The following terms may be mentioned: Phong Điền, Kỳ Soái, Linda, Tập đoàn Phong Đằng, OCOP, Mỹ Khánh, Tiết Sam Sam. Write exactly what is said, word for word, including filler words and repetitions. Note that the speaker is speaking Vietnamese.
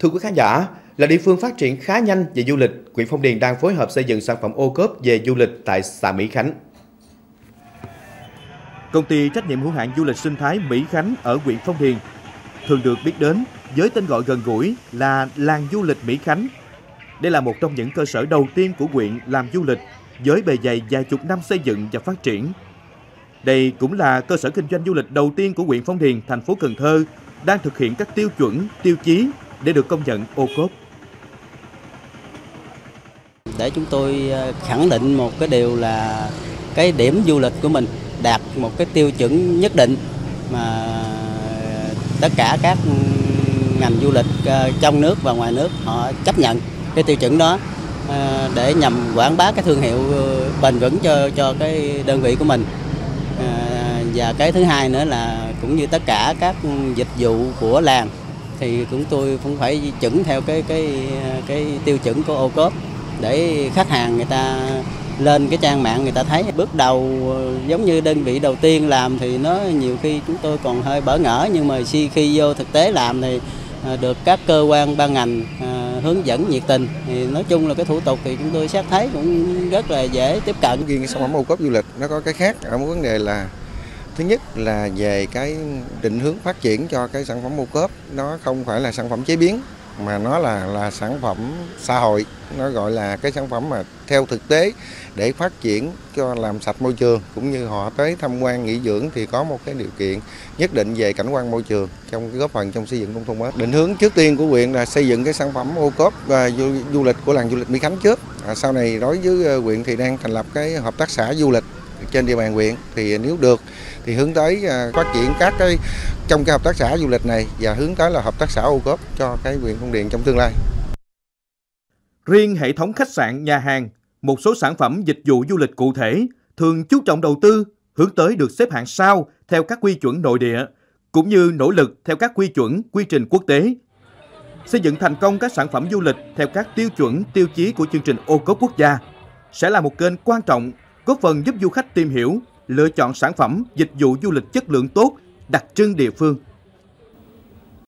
Thưa quý khán giả, là địa phương phát triển khá nhanh về du lịch, huyện Phong Điền đang phối hợp xây dựng sản phẩm ô cốp về du lịch tại xã Mỹ Khánh. Công ty trách nhiệm hữu hạn du lịch sinh thái Mỹ Khánh ở huyện Phong Điền thường được biết đến với tên gọi gần gũi là làng du lịch Mỹ Khánh. Đây là một trong những cơ sở đầu tiên của huyện làm du lịch với bề dày vài chục năm xây dựng và phát triển. Đây cũng là cơ sở kinh doanh du lịch đầu tiên của huyện Phong Điền, thành phố Cần Thơ đang thực hiện các tiêu chuẩn, tiêu chí để được công nhận ô cốp. Để chúng tôi khẳng định một cái điều là cái điểm du lịch của mình đạt một cái tiêu chuẩn nhất định mà tất cả các ngành du lịch trong nước và ngoài nước họ chấp nhận cái tiêu chuẩn đó để nhằm quảng bá cái thương hiệu bền vững cho cho cái đơn vị của mình. Và cái thứ hai nữa là cũng như tất cả các dịch vụ của làng thì cũng tôi cũng phải chuẩn theo cái cái cái tiêu chuẩn của ô cốp để khách hàng người ta lên cái trang mạng người ta thấy. Bước đầu giống như đơn vị đầu tiên làm thì nó nhiều khi chúng tôi còn hơi bỡ ngỡ, nhưng mà khi khi vô thực tế làm thì được các cơ quan ban ngành hướng dẫn nhiệt tình thì nói chung là cái thủ tục thì chúng tôi xét thấy cũng rất là dễ tiếp cận. Riêng cái sản phẩm ô cốp du lịch nó có cái khác ở một vấn đề là thứ nhất là về cái định hướng phát triển cho cái sản phẩm ô cốp, nó không phải là sản phẩm chế biến mà nó là là sản phẩm xã hội, nó gọi là cái sản phẩm mà theo thực tế để phát triển cho làm sạch môi trường, cũng như họ tới tham quan nghỉ dưỡng thì có một cái điều kiện nhất định về cảnh quan môi trường trong cái góp phần trong xây dựng nông thôn mới. Định hướng trước tiên của huyện là xây dựng cái sản phẩm ô cốp và du, du lịch của làng du lịch Mỹ Khánh trước. À, sau này đối với huyện thì đang thành lập cái hợp tác xã du lịch trên địa bàn huyện, thì nếu được thì hướng tới phát triển các cái trong cái hợp tác xã du lịch này và hướng tới là hợp tác xã ô cốp cho cái huyện Phong Điền trong tương lai. Riêng hệ thống khách sạn, nhà hàng, một số sản phẩm dịch vụ du lịch cụ thể thường chú trọng đầu tư hướng tới được xếp hạng sao theo các quy chuẩn nội địa cũng như nỗ lực theo các quy chuẩn, quy trình quốc tế. Xây dựng thành công các sản phẩm du lịch theo các tiêu chuẩn, tiêu chí của chương trình ô cốp quốc gia sẽ là một kênh quan trọng góp phần giúp du khách tìm hiểu, lựa chọn sản phẩm, dịch vụ du lịch chất lượng tốt, đặc trưng địa phương.